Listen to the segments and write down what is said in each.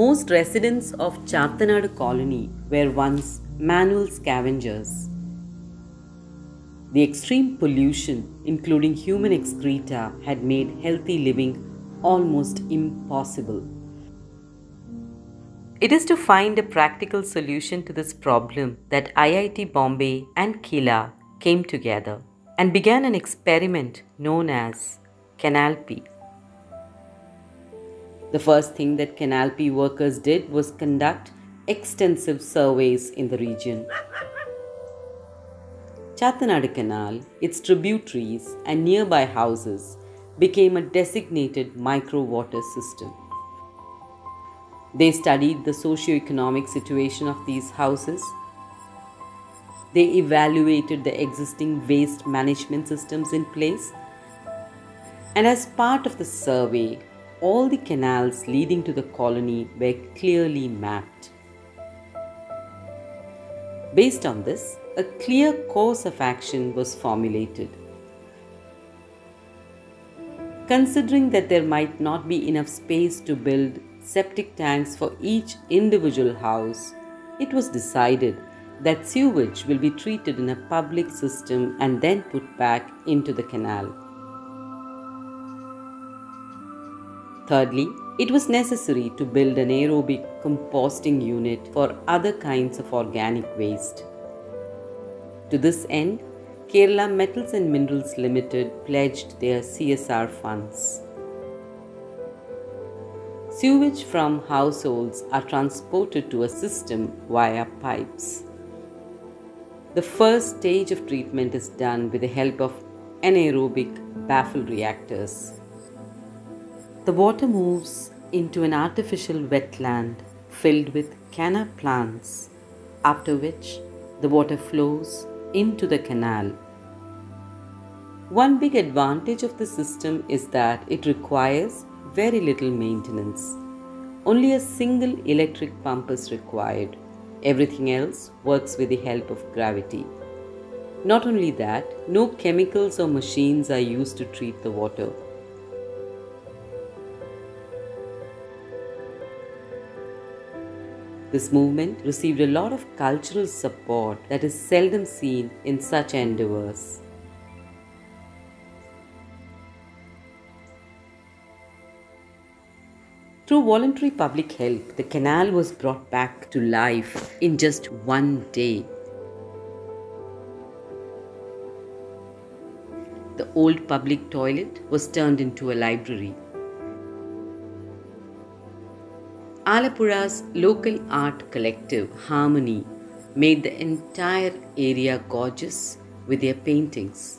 Most residents of Chathanadu Colony were once manual scavengers. The extreme pollution, including human excreta, had made healthy living almost impossible. It is to find a practical solution to this problem that IIT Bombay and KILA came together and began an experiment known as CANALPY. The first thing that CANALPY workers did was conduct extensive surveys in the region. Chathanadu Canal, its tributaries and nearby houses became a designated micro-water system. They studied the socio-economic situation of these houses. They evaluated the existing waste management systems in place. And as part of the survey, all the canals leading to the colony were clearly mapped. Based on this, a clear course of action was formulated. Considering that there might not be enough space to build septic tanks for each individual house, it was decided that sewage will be treated in a public system and then put back into the canal. Thirdly, it was necessary to build an aerobic composting unit for other kinds of organic waste. To this end, Kerala Metals and Minerals Limited pledged their CSR funds. Sewage from households are transported to a system via pipes. The first stage of treatment is done with the help of anaerobic baffle reactors. The water moves into an artificial wetland filled with canna plants, after which the water flows into the canal. One big advantage of the system is that it requires very little maintenance. Only a single electric pump is required. Everything else works with the help of gravity. Not only that, no chemicals or machines are used to treat the water. This movement received a lot of cultural support that is seldom seen in such endeavors. Through voluntary public help, the canal was brought back to life in just one day. The old public toilet was turned into a library. Alapura's local art collective, Harmony, made the entire area gorgeous with their paintings.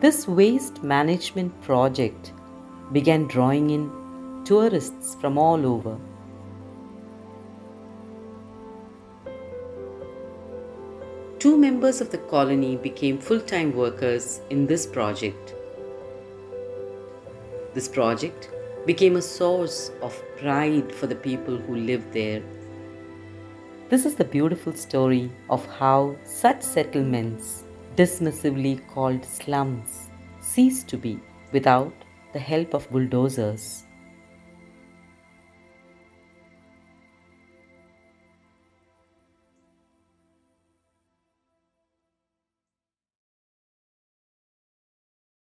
This waste management project began drawing in tourists from all over. Two members of the colony became full-time workers in this project. This project became a source of pride for the people who lived there. This is the beautiful story of how such settlements, dismissively called slums, ceased to be without the help of bulldozers.